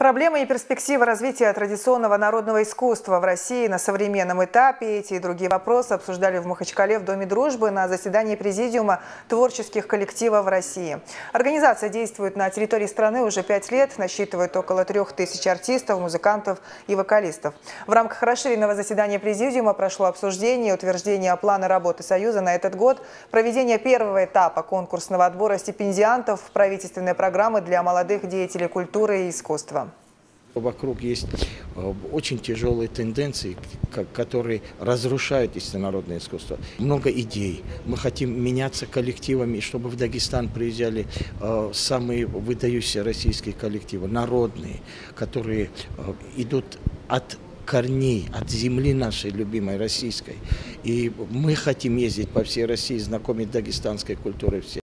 Проблемы и перспективы развития традиционного народного искусства в России на современном этапе. Эти и другие вопросы обсуждали в Махачкале в Доме Дружбы на заседании Президиума творческих коллективов России. Организация действует на территории страны уже 5 лет, насчитывает около 3000 артистов, музыкантов и вокалистов. В рамках расширенного заседания Президиума прошло обсуждение и утверждение плана работы Союза на этот год, проведение первого этапа конкурсного отбора стипендиантов правительственной программы для молодых деятелей культуры и искусства. Вокруг есть очень тяжелые тенденции, которые разрушают народное искусство. Много идей. Мы хотим меняться коллективами, чтобы в Дагестан приезжали самые выдающиеся российские коллективы, народные, которые идут от корней, от земли нашей любимой российской. И мы хотим ездить по всей России, знакомить дагестанской культурой всех.